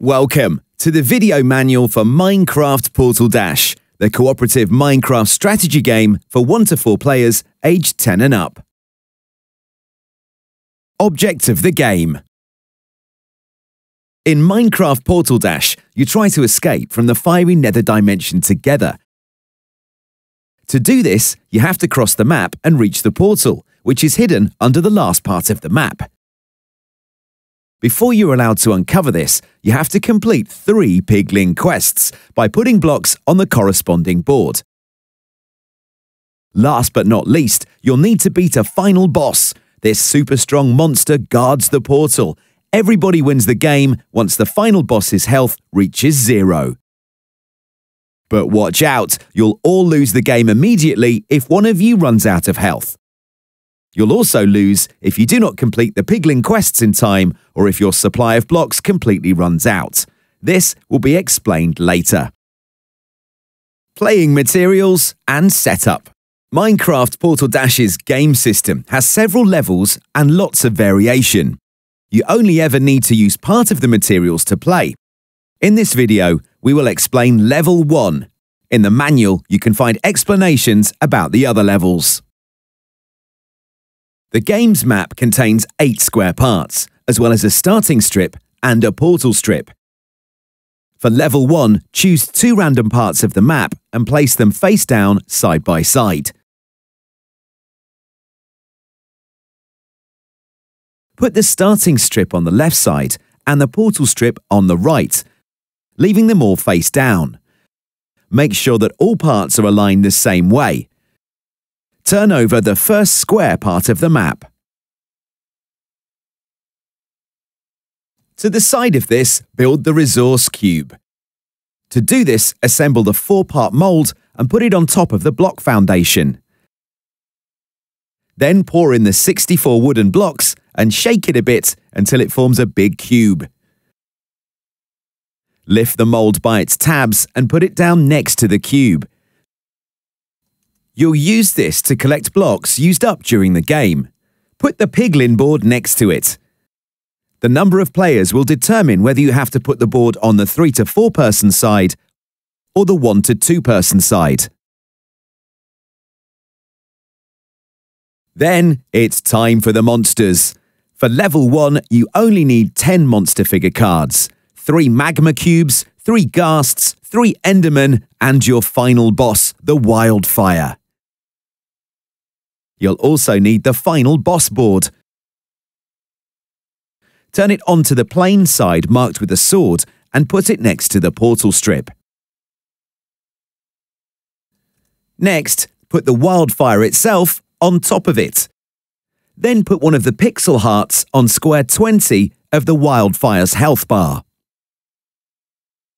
Welcome to the video manual for Minecraft Portal Dash, the cooperative Minecraft strategy game for 1 to 4 players aged 10 and up. Object of the game. In Minecraft Portal Dash, you try to escape from the fiery nether dimension together. To do this, you have to cross the map and reach the portal, which is hidden under the last part of the map. Before you're allowed to uncover this, you have to complete 3 Pigling quests by putting blocks on the corresponding board. Last but not least, you'll need to beat a final boss. This super strong monster guards the portal. Everybody wins the game once the final boss's health reaches 0. But watch out, you'll all lose the game immediately if one of you runs out of health. You'll also lose if you do not complete the Pigling quests in time or if your supply of blocks completely runs out. This will be explained later. Playing materials and setup. Minecraft Portal Dash's game system has several levels and lots of variation. You only ever need to use part of the materials to play. In this video, we will explain level 1. In the manual, you can find explanations about the other levels. The game's map contains 8 square parts, as well as a starting strip and a portal strip. For level 1, choose 2 random parts of the map and place them face down side by side. Put the starting strip on the left side and the portal strip on the right, leaving them all face down. Make sure that all parts are aligned the same way. Turn over the first square part of the map. To the side of this, build the resource cube. To do this, assemble the 4-part mold and put it on top of the block foundation. Then pour in the 64 wooden blocks and shake it a bit until it forms a big cube. Lift the mold by its tabs and put it down next to the cube. You'll use this to collect blocks used up during the game. Put the Piglin board next to it. The number of players will determine whether you have to put the board on the 3 to 4 person side or the 1 to 2 person side. Then it's time for the monsters. For level 1, you only need 10 monster figure cards, 3 Magma Cubes, 3 Ghasts, 3 Endermen, and your final boss, the Wildfire. You'll also need the final boss board. Turn it onto the plain side marked with a sword and put it next to the portal strip. Next, put the Wildfire itself on top of it. Then put one of the pixel hearts on square 20 of the Wildfire's health bar.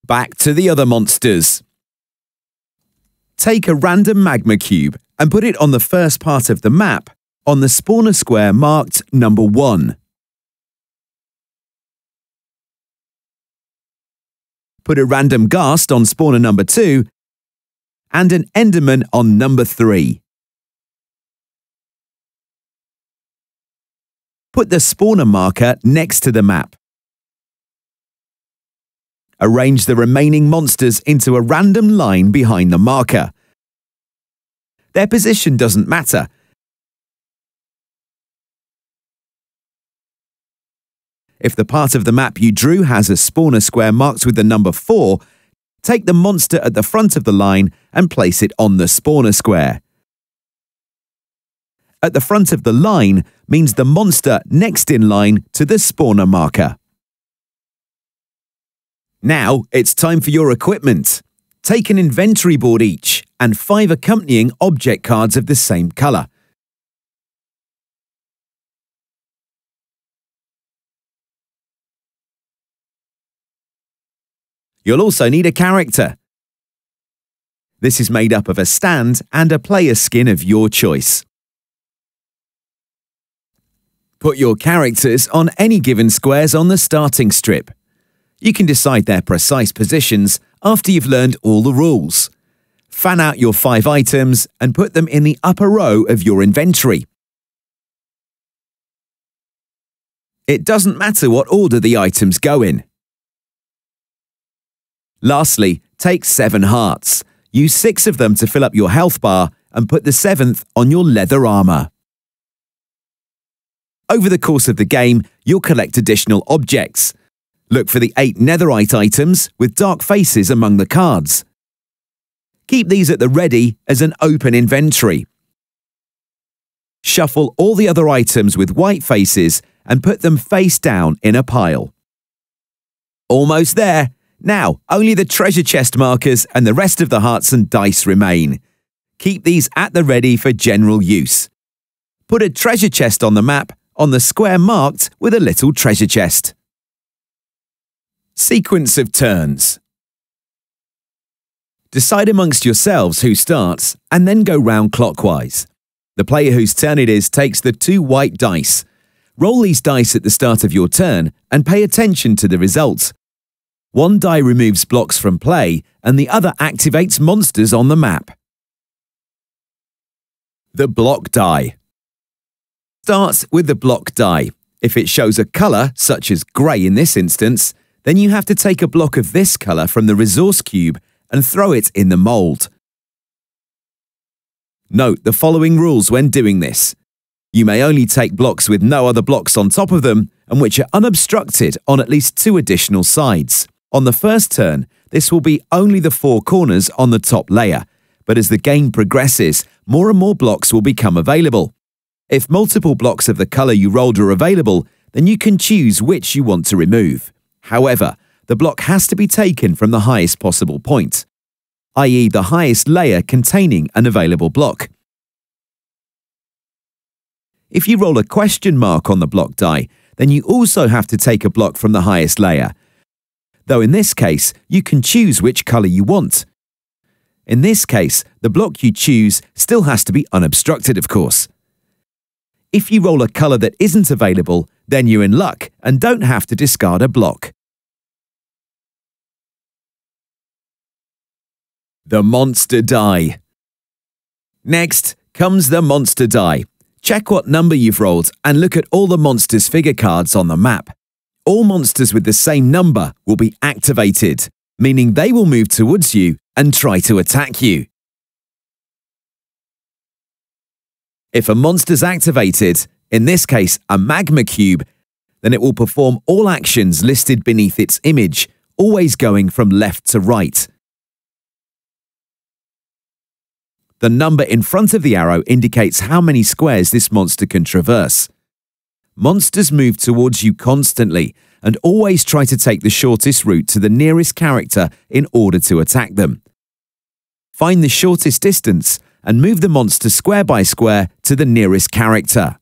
Back to the other monsters. Take a random Magma Cube and put it on the first part of the map on the spawner square marked number 1. Put a random Ghast on spawner number 2 and an Enderman on number 3. Put the spawner marker next to the map. Arrange the remaining monsters into a random line behind the marker. Their position doesn't matter. If the part of the map you drew has a spawner square marked with the number 4, take the monster at the front of the line and place it on the spawner square. At the front of the line means the monster next in line to the spawner marker. Now it's time for your equipment. Take an inventory board each and 5 accompanying object cards of the same color. You'll also need a character. This is made up of a stand and a player skin of your choice. Put your characters on any given squares on the starting strip. You can decide their precise positions after you've learned all the rules. Fan out your 5 items and put them in the upper row of your inventory. It doesn't matter what order the items go in. Lastly, take 7 hearts. Use 6 of them to fill up your health bar and put the 7th on your leather armor. Over the course of the game, you'll collect additional objects. Look for the 8 netherite items with dark faces among the cards. Keep these at the ready as an open inventory. Shuffle all the other items with white faces and put them face down in a pile. Almost there! Now, only the treasure chest markers and the rest of the hearts and dice remain. Keep these at the ready for general use. Put a treasure chest on the map on the square marked with a little treasure chest. Sequence of turns. Decide amongst yourselves who starts and then go round clockwise. The player whose turn it is takes the 2 white dice. Roll these dice at the start of your turn and pay attention to the result. One die removes blocks from play and the other activates monsters on the map. The block die. Starts with the block die. If it shows a colour, such as grey in this instance, then you have to take a block of this colour from the resource cube and throw it in the mould. Note the following rules when doing this. You may only take blocks with no other blocks on top of them and which are unobstructed on at least 2 additional sides. On the first turn, this will be only the 4 corners on the top layer, but as the game progresses, more and more blocks will become available. If multiple blocks of the colour you rolled are available, then you can choose which you want to remove. However, the block has to be taken from the highest possible point, i.e. the highest layer containing an available block. If you roll a question mark on the block die, then you also have to take a block from the highest layer, though in this case, you can choose which colour you want. In this case, the block you choose still has to be unobstructed, of course. If you roll a colour that isn't available, then you're in luck and don't have to discard a block. The monster die. Next comes the monster die. Check what number you've rolled and look at all the monsters' figure cards on the map. All monsters with the same number will be activated, meaning they will move towards you and try to attack you. If a monster's activated, in this case a magma cube, then it will perform all actions listed beneath its image, always going from left to right. The number in front of the arrow indicates how many squares this monster can traverse. Monsters move towards you constantly and always try to take the shortest route to the nearest character in order to attack them. Find the shortest distance and move the monster square by square to the nearest character.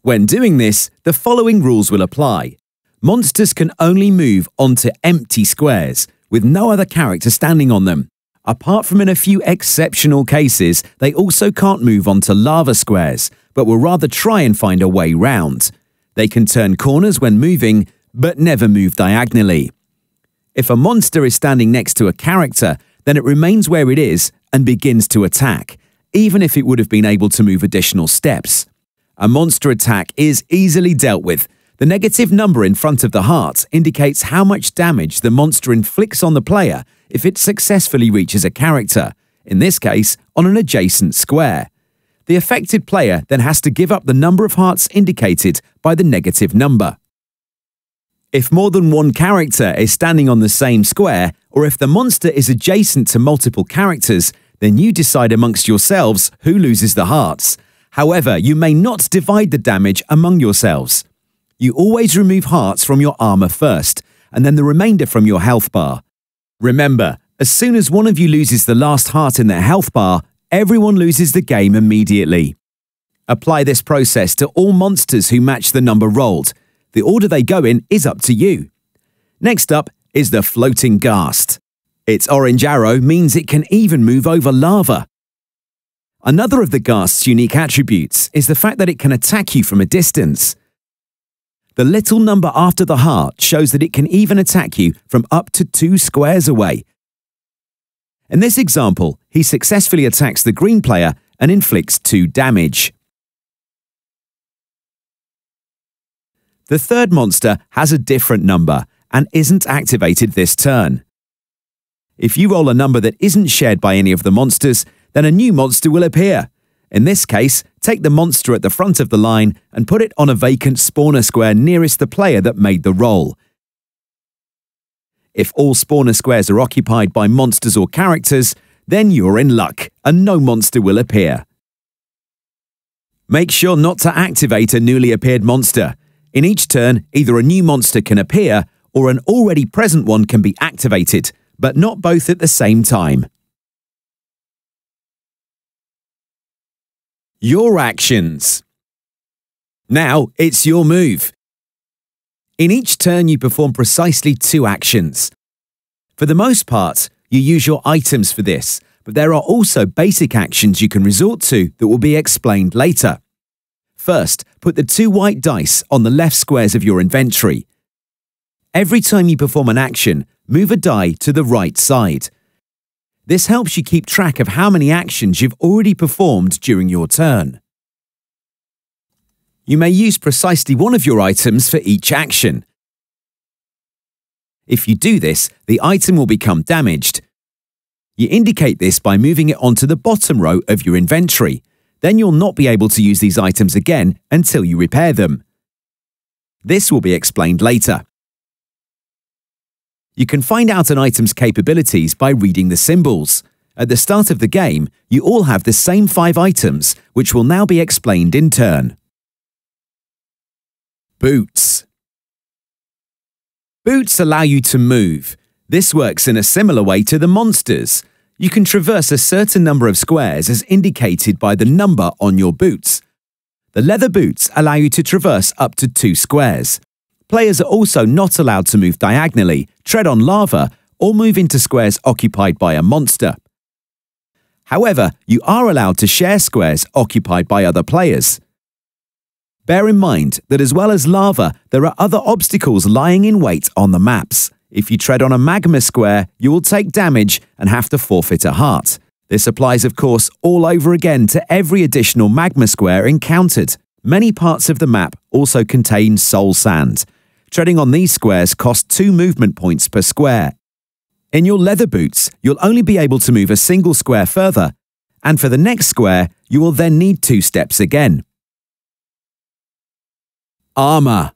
When doing this, the following rules will apply. Monsters can only move onto empty squares with no other character standing on them. Apart from in a few exceptional cases, they also can't move onto lava squares, but will rather try and find a way round. They can turn corners when moving, but never move diagonally. If a monster is standing next to a character, then it remains where it is and begins to attack, even if it would have been able to move additional steps. A monster attack is easily dealt with. The negative number in front of the heart indicates how much damage the monster inflicts on the player if it successfully reaches a character, in this case, on an adjacent square. The affected player then has to give up the number of hearts indicated by the negative number. If more than one character is standing on the same square, or if the monster is adjacent to multiple characters, then you decide amongst yourselves who loses the hearts. However, you may not divide the damage among yourselves. You always remove hearts from your armor first, and then the remainder from your health bar. Remember, as soon as one of you loses the last heart in their health bar, everyone loses the game immediately. Apply this process to all monsters who match the number rolled. The order they go in is up to you. Next up is the floating ghast. Its orange arrow means it can even move over lava. Another of the ghast's unique attributes is the fact that it can attack you from a distance. The little number after the heart shows that it can even attack you from up to 2 squares away. In this example, he successfully attacks the green player and inflicts 2 damage. The third monster has a different number and isn't activated this turn. If you roll a number that isn't shared by any of the monsters, then a new monster will appear. In this case, take the monster at the front of the line and put it on a vacant spawner square nearest the player that made the roll. If all spawner squares are occupied by monsters or characters, then you're in luck and no monster will appear. Make sure not to activate a newly appeared monster. In each turn, either a new monster can appear or an already present one can be activated, but not both at the same time. Your actions. Now it's your move. In each turn you perform precisely two actions. For the most part, you use your items for this, but there are also basic actions you can resort to that will be explained later. First, put the two white dice on the left squares of your inventory. Every time you perform an action, move a die to the right side. This helps you keep track of how many actions you've already performed during your turn. You may use precisely one of your items for each action. If you do this, the item will become damaged. You indicate this by moving it onto the bottom row of your inventory. Then you'll not be able to use these items again until you repair them. This will be explained later. You can find out an item's capabilities by reading the symbols. At the start of the game, you all have the same 5 items, which will now be explained in turn. Boots. Boots allow you to move. This works in a similar way to the monsters. You can traverse a certain number of squares as indicated by the number on your boots. The leather boots allow you to traverse up to 2 squares. Players are also not allowed to move diagonally, tread on lava, or move into squares occupied by a monster. However, you are allowed to share squares occupied by other players. Bear in mind that as well as lava, there are other obstacles lying in wait on the maps. If you tread on a magma square, you will take damage and have to forfeit a heart. This applies, of course, all over again to every additional magma square encountered. Many parts of the map also contain soul sand. Treading on these squares costs 2 movement points per square. In your leather boots, you'll only be able to move a single square further, and for the next square, you will then need 2 steps again. Armor.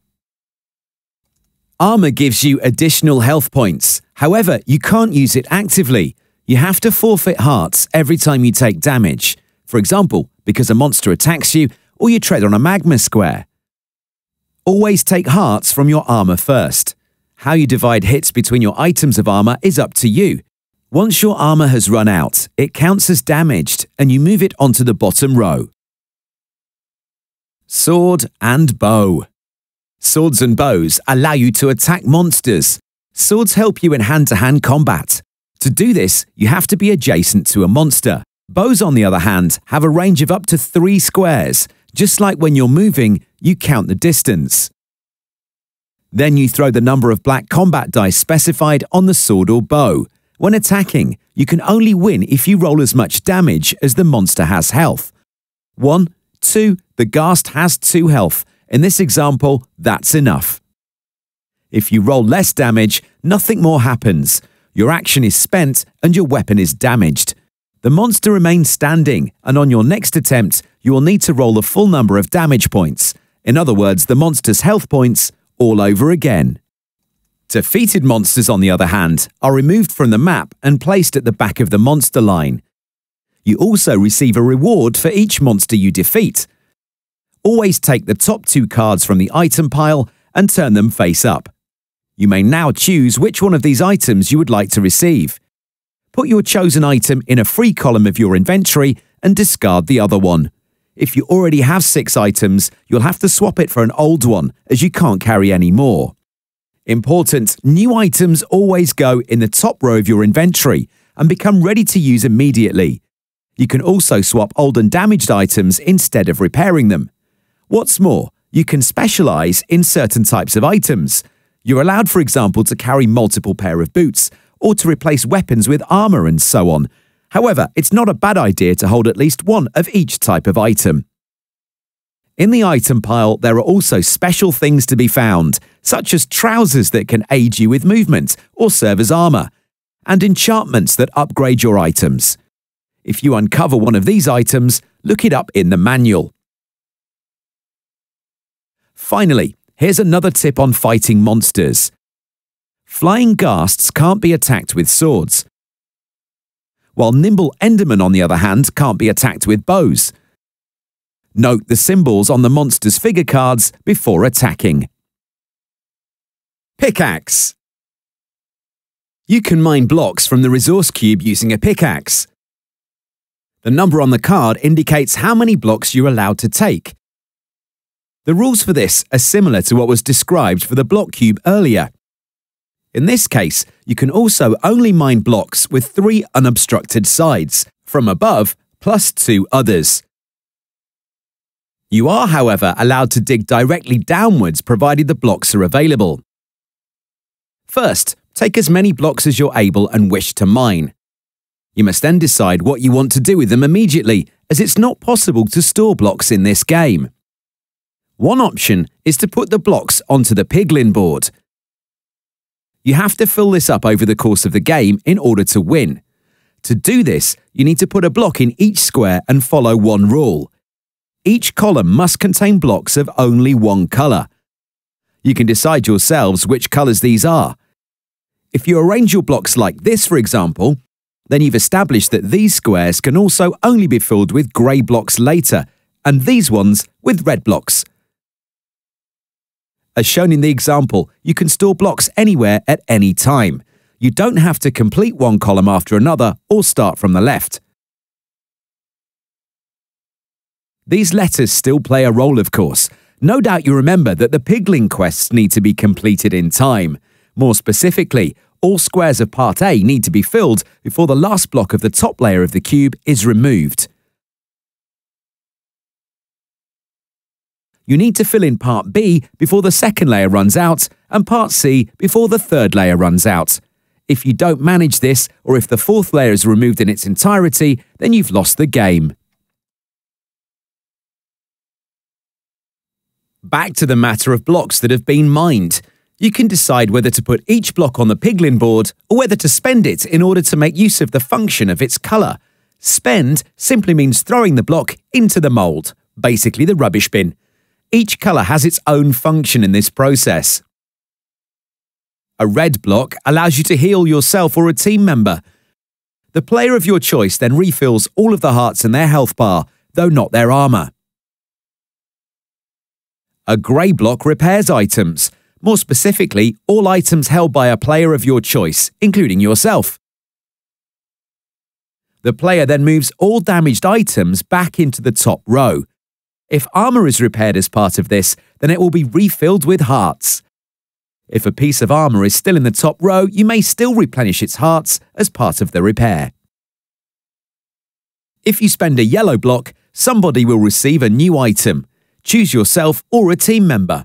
Armor gives you additional health points. However, you can't use it actively. You have to forfeit hearts every time you take damage. For example, because a monster attacks you or you tread on a magma square. Always take hearts from your armor first. How you divide hits between your items of armor is up to you. Once your armor has run out, it counts as damaged and you move it onto the bottom row. Sword and bow. Swords and bows allow you to attack monsters. Swords help you in hand-to-hand combat. To do this, you have to be adjacent to a monster. Bows, on the other hand, have a range of up to 3 squares. Just like when you're moving, you count the distance. Then you throw the number of black combat dice specified on the sword or bow. When attacking, you can only win if you roll as much damage as the monster has health. 1, 2, the Ghast has 2 health. In this example, that's enough. If you roll less damage, nothing more happens. Your action is spent and your weapon is damaged. The monster remains standing, and on your next attempt, you will need to roll the full number of damage points. In other words, the monster's health points all over again. Defeated monsters, on the other hand, are removed from the map and placed at the back of the monster line. You also receive a reward for each monster you defeat. Always take the top 2 cards from the item pile and turn them face up. You may now choose which one of these items you would like to receive. Put your chosen item in a free column of your inventory and discard the other one. If you already have 6 items, you'll have to swap it for an old one as you can't carry any more. Important, new items always go in the top row of your inventory and become ready to use immediately. You can also swap old and damaged items instead of repairing them. What's more, you can specialize in certain types of items. You're allowed, for example, to carry multiple pair of boots, or to replace weapons with armor and so on. However, it's not a bad idea to hold at least one of each type of item. In the item pile, there are also special things to be found, such as trousers that can aid you with movement or serve as armor, and enchantments that upgrade your items. If you uncover one of these items, look it up in the manual. Finally, here's another tip on fighting monsters. Flying Ghasts can't be attacked with swords, while nimble Endermen, on the other hand, can't be attacked with bows. Note the symbols on the monster's figure cards before attacking. Pickaxe. You can mine blocks from the resource cube using a pickaxe. The number on the card indicates how many blocks you're allowed to take. The rules for this are similar to what was described for the block cube earlier. In this case, you can also only mine blocks with 3 unobstructed sides, from above plus 2 others. You are, however, allowed to dig directly downwards provided the blocks are available. First, take as many blocks as you're able and wish to mine. You must then decide what you want to do with them immediately, as it's not possible to store blocks in this game. One option is to put the blocks onto the Pigling board. You have to fill this up over the course of the game in order to win. To do this, you need to put a block in each square and follow one rule. Each column must contain blocks of only one color. You can decide yourselves which colors these are. If you arrange your blocks like this, for example, then you've established that these squares can also only be filled with grey blocks later, and these ones with red blocks. As shown in the example, you can store blocks anywhere at any time. You don't have to complete one column after another or start from the left. These letters still play a role, of course. No doubt you remember that the Pigling quests need to be completed in time. More specifically, all squares of Part A need to be filled before the last block of the top layer of the cube is removed. You need to fill in Part B before the second layer runs out, and Part C before the third layer runs out. If you don't manage this, or if the fourth layer is removed in its entirety, then you've lost the game. Back to the matter of blocks that have been mined. You can decide whether to put each block on the Pigling board or whether to spend it in order to make use of the function of its colour. Spend simply means throwing the block into the mould, basically the rubbish bin. Each colour has its own function in this process. A red block allows you to heal yourself or a team member. The player of your choice then refills all of the hearts in their health bar, though not their armour. A grey block repairs items, more specifically, all items held by a player of your choice, including yourself. The player then moves all damaged items back into the top row. If armour is repaired as part of this, then it will be refilled with hearts. If a piece of armour is still in the top row, you may still replenish its hearts as part of the repair. If you spend a yellow block, somebody will receive a new item. Choose yourself or a team member.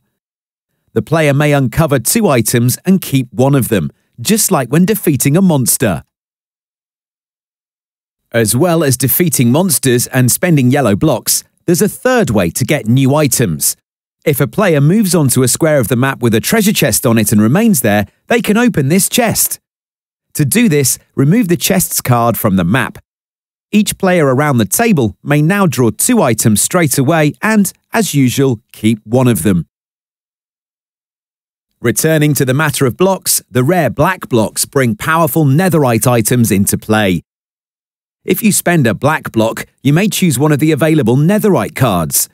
The player may uncover 2 items and keep one of them, just like when defeating a monster. As well as defeating monsters and spending yellow blocks, there's a third way to get new items. If a player moves onto a square of the map with a treasure chest on it and remains there, they can open this chest. To do this, remove the chest's card from the map. Each player around the table may now draw 2 items straight away and, as usual, keep one of them. Returning to the matter of blocks, the rare black blocks bring powerful netherite items into play. If you spend a black block, you may choose one of the available netherite cards.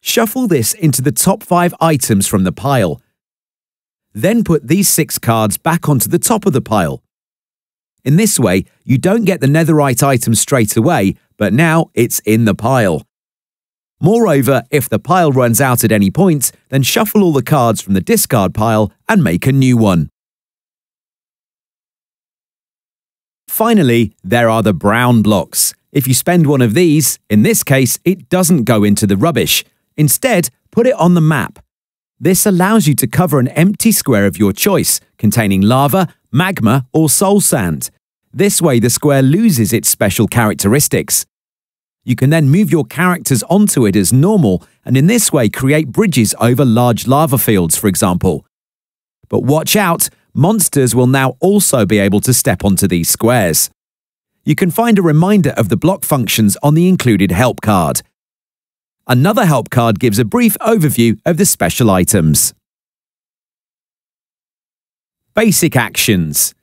Shuffle this into the top 5 items from the pile. Then put these 6 cards back onto the top of the pile. In this way, you don't get the netherite item straight away, but now it's in the pile. Moreover, if the pile runs out at any point, then shuffle all the cards from the discard pile and make a new one. Finally, there are the brown blocks. If you spend one of these, in this case, it doesn't go into the rubbish. Instead, put it on the map. This allows you to cover an empty square of your choice, containing lava, magma, or soul sand. This way, the square loses its special characteristics. You can then move your characters onto it as normal, and in this way create bridges over large lava fields, for example. But watch out, monsters will now also be able to step onto these squares. You can find a reminder of the block functions on the included help card. Another help card gives a brief overview of the special items. Basic actions.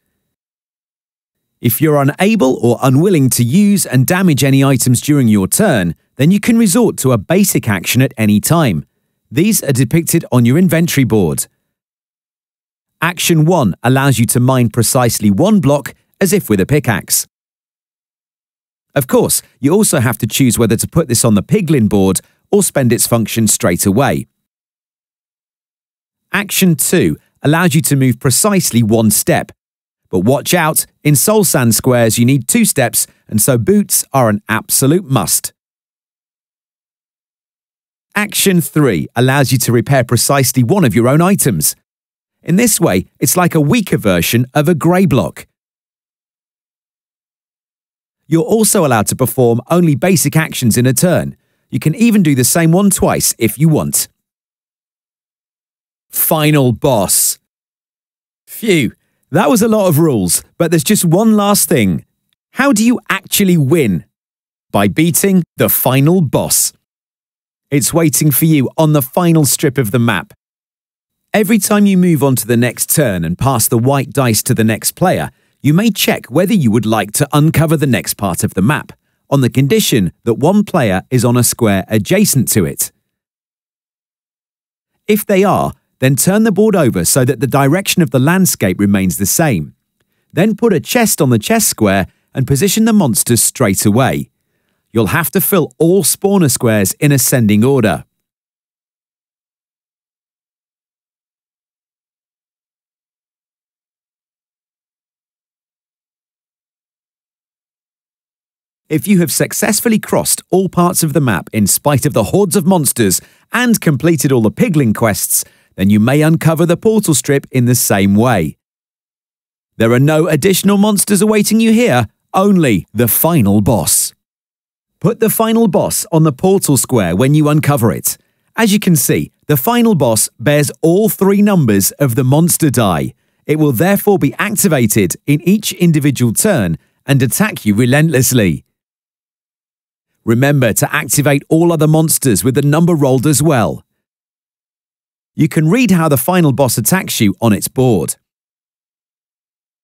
If you're unable or unwilling to use and damage any items during your turn, then you can resort to a basic action at any time. These are depicted on your inventory board. Action 1 allows you to mine precisely one block, as if with a pickaxe. Of course, you also have to choose whether to put this on the Pigling board or spend its function straight away. Action 2 allows you to move precisely one step. But watch out, in soul sand squares you need 2 steps, and so boots are an absolute must. Action 3 allows you to repair precisely one of your own items. In this way, it's like a weaker version of a grey block. You're also allowed to perform only basic actions in a turn. You can even do the same one twice if you want. Final boss. Phew. That was a lot of rules, but there's just one last thing. How do you actually win? By beating the final boss. It's waiting for you on the final strip of the map. Every time you move on to the next turn and pass the white dice to the next player, you may check whether you would like to uncover the next part of the map, on the condition that one player is on a square adjacent to it. If they are, then turn the board over so that the direction of the landscape remains the same. Then put a chest on the chest square and position the monsters straight away. You'll have to fill all spawner squares in ascending order. If you have successfully crossed all parts of the map in spite of the hordes of monsters and completed all the Pigling quests, then you may uncover the portal strip in the same way. There are no additional monsters awaiting you here, only the final boss. Put the final boss on the portal square when you uncover it. As you can see, the final boss bears all 3 numbers of the monster die. It will therefore be activated in each individual turn and attack you relentlessly. Remember to activate all other monsters with the number rolled as well. You can read how the final boss attacks you on its board.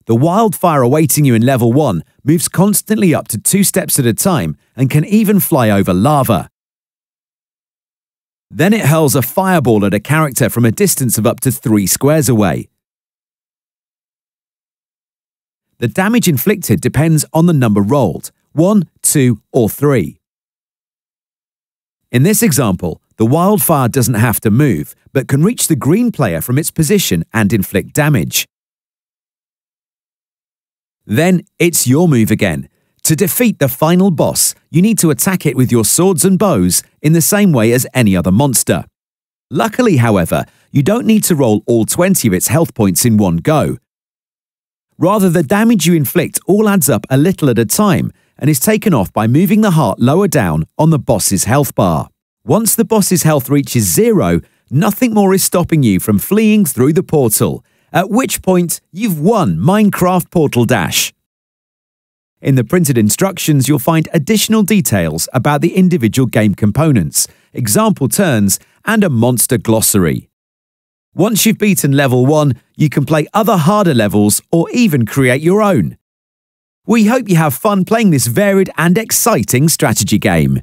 The Wildfire awaiting you in level 1 moves constantly up to 2 steps at a time and can even fly over lava. Then it hurls a fireball at a character from a distance of up to 3 squares away. The damage inflicted depends on the number rolled, 1, 2, or 3. In this example, the Wildfire doesn't have to move, but can reach the green player from its position and inflict damage. Then it's your move again. To defeat the final boss, you need to attack it with your swords and bows in the same way as any other monster. Luckily, however, you don't need to roll all 20 of its health points in one go. Rather, the damage you inflict all adds up a little at a time and is taken off by moving the heart lower down on the boss's health bar. Once the boss's health reaches 0, nothing more is stopping you from fleeing through the portal, at which point you've won Minecraft Portal Dash. In the printed instructions, you'll find additional details about the individual game components, example turns, and a monster glossary. Once you've beaten level 1, you can play other harder levels or even create your own. We hope you have fun playing this varied and exciting strategy game.